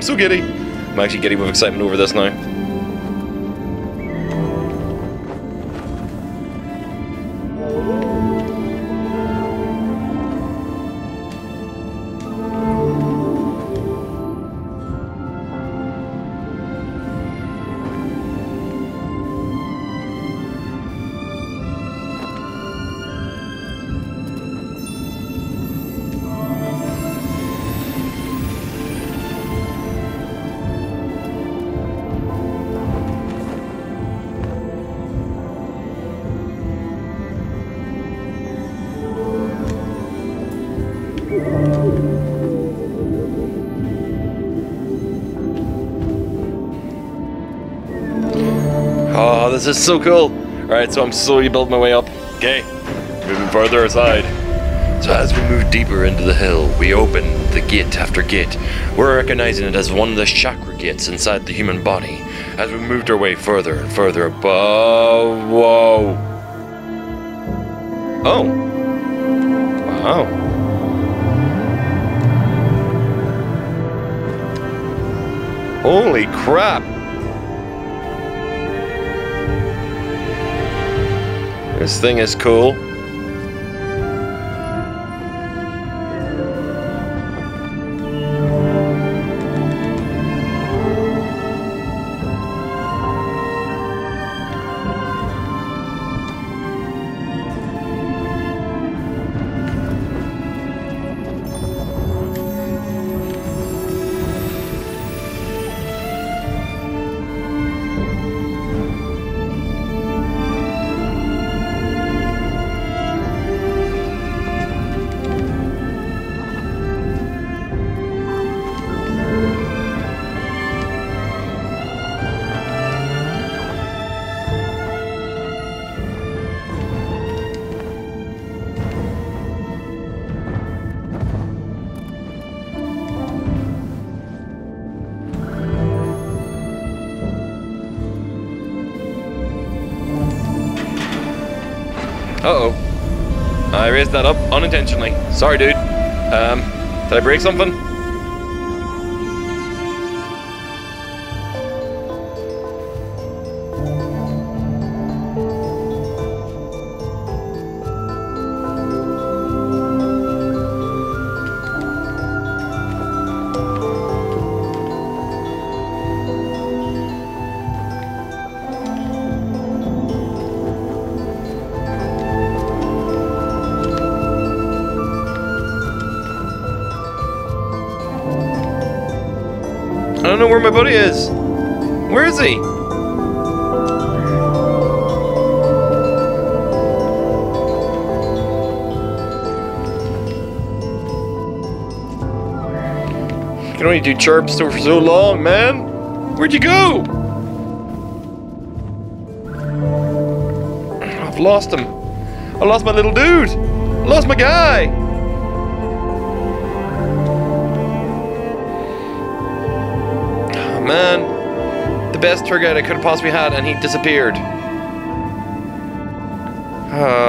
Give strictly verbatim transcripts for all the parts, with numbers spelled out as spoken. I'm so giddy. I'm actually giddy with excitement over this now. Oh, this is so cool. Alright, so I'm slowly building my way up. Okay, moving farther aside. So as we move deeper into the hill, we open the gate after gate. We're recognizing it as one of the chakra gates inside the human body. As we moved our way further and further above... Whoa! Oh! Wow. Holy crap! This thing is cool. Uh-oh. I raised that up unintentionally. Sorry, dude. Um, did I break something? I don't know where my buddy is. Where is he? You can only do chirps for so long, man. Where'd you go? I've lost him. I lost my little dude. I lost my guy. Man, the best tour guide I could have possibly had, and he disappeared. Uh.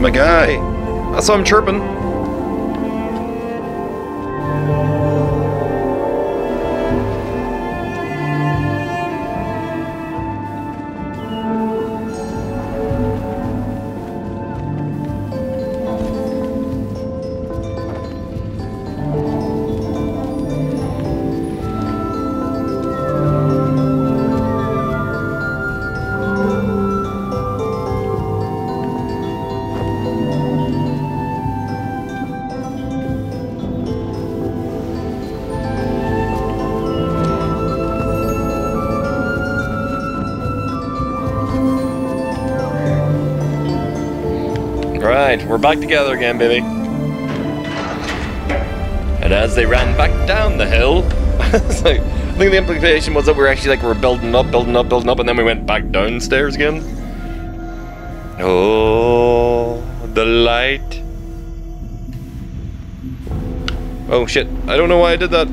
My guy. I saw him chirping. Alright, we're back together again, baby. And as they ran back down the hill, so I think the implication was that we were actually like, we were building up, building up, building up, and then we went back downstairs again. Oh, the light. Oh shit, I don't know why I did that.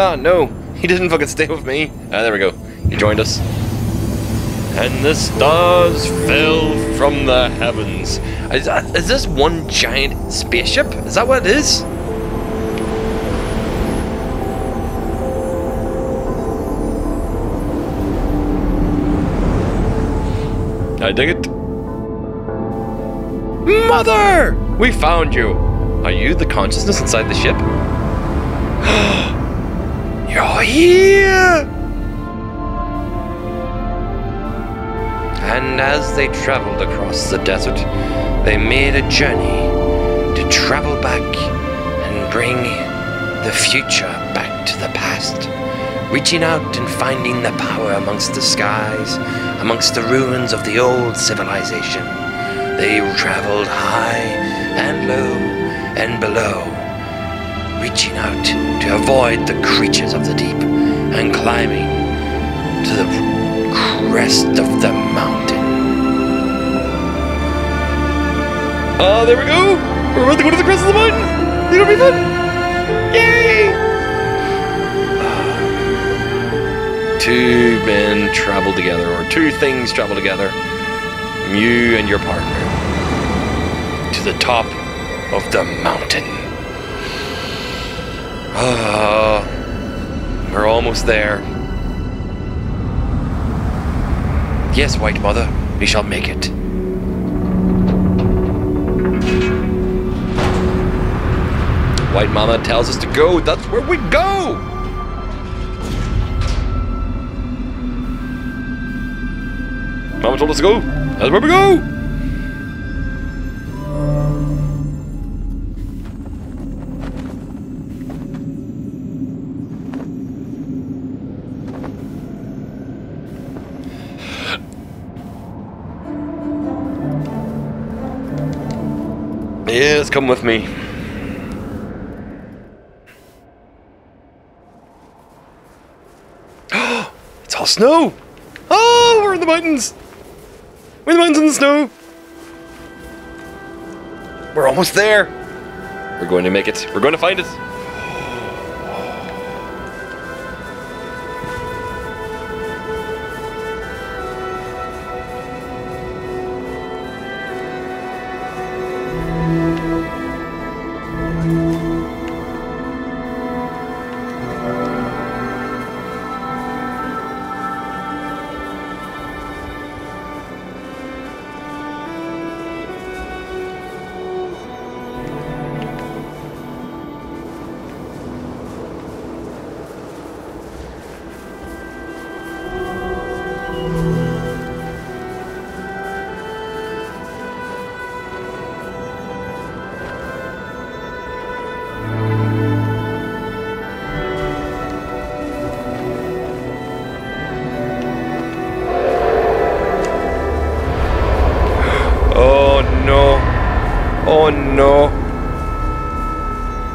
Ah, no, he didn't fucking stay with me. Ah, there we go. He joined us. And the stars fell from the heavens. Is, that, is this one giant spaceship? Is that what it is? I dig it. Mother! We found you. Are you the consciousness inside the ship? You're here! And as they traveled across the desert, they made a journey to travel back and bring the future back to the past, reaching out and finding the power amongst the skies, amongst the ruins of the old civilization. They traveled high and low and below, reaching out to avoid the creatures of the deep and climbing to the crest of the mountain. Oh, uh, there we go! We're about to go to the crest of the mountain! It's gonna be fun! Yay! Uh, two men travel together, or two things travel together, you and your partner, to the top of the mountain. Uh, we're almost there. Yes, White Mother, we shall make it. White Mama tells us to go. That's where we go! Mama told us to go. That's where we go! Yes, come with me. Oh, it's all snow! Oh, we're in the mountains! We're in the mountains in the snow! We're almost there! We're going to make it. We're going to find it!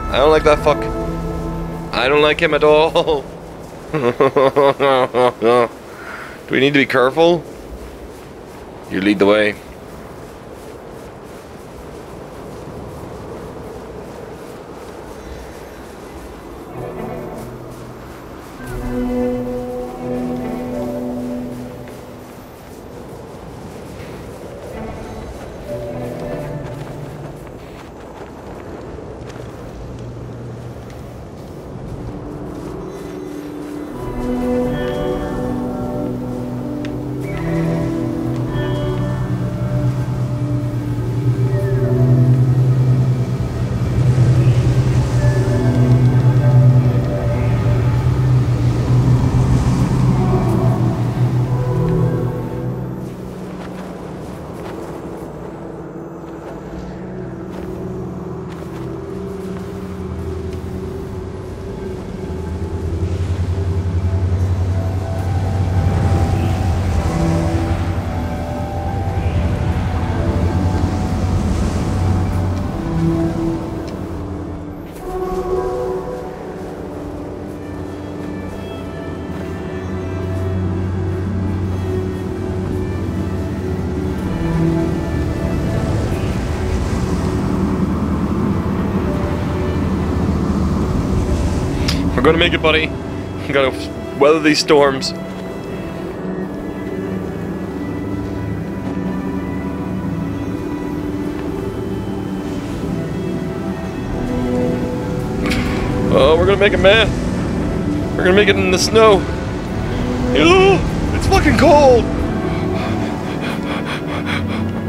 I don't like that fuck. I don't like him at all. Do we need to be careful? You lead the way. We're gonna make it, buddy. We're gonna weather these storms. Oh, we're gonna make it, man. We're gonna make it in the snow. Ew, it's fucking cold.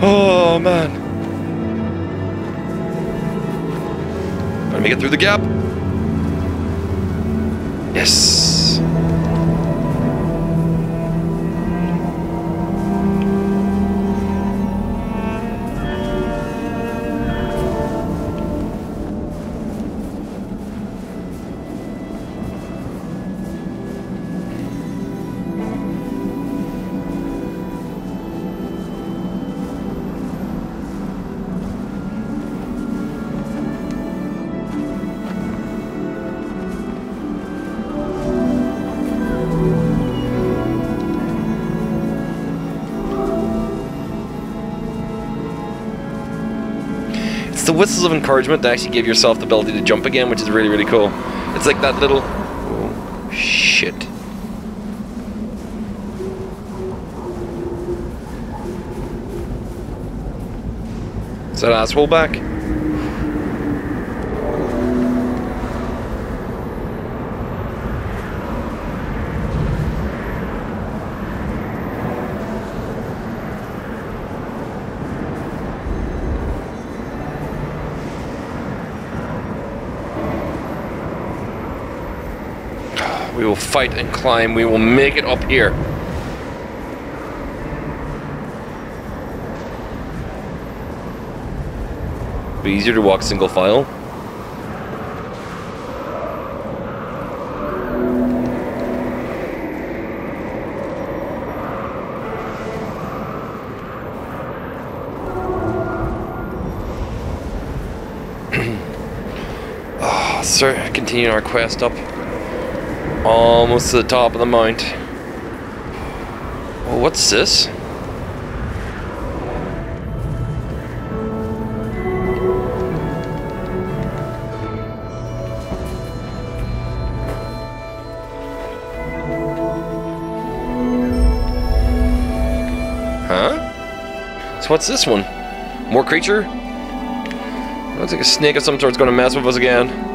Oh, man. Gotta make it through the gap. Yes. It's the whistles of encouragement that actually give yourself the ability to jump again, which is really, really cool. It's like that little... Oh, shit. Is that asshole back? We will fight and climb. We will make it up here. It'll be easier to walk single file. Oh, sir, continuing our quest up. Almost to the top of the mount. Oh, what's this? Huh? So what's this one? More creature? Looks like a snake of some sort is going to mess with us again.